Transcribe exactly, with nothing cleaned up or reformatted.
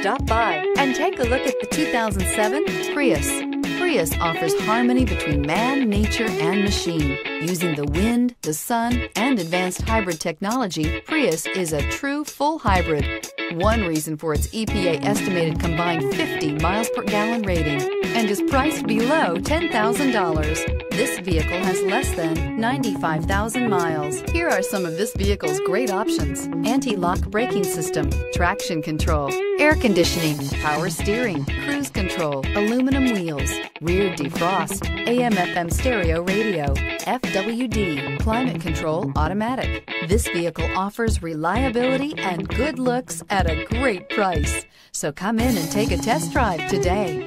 Stop by and take a look at the two thousand seven Prius. Prius offers harmony between man, nature, and machine. Using the wind, the sun, and advanced hybrid technology, Prius is a true full hybrid. One reason for its E P A estimated combined fifty miles per gallon rating and is priced below ten thousand dollars. This vehicle has less than ninety-five thousand miles. Here are some of this vehicle's great options: anti-lock braking system, traction control, air conditioning, power steering, cruise control, aluminum wheels, rear defrost, A M F M stereo radio, F W D, climate control automatic. This vehicle offers reliability and good looks at a great price. So come in and take a test drive today.